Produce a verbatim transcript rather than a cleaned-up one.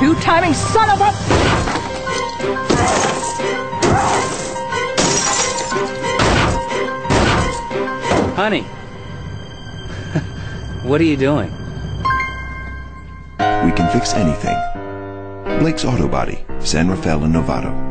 two-timing son of a... Honey, what are you doing? We can fix anything. Blake's Auto Body, San Rafael and Novato.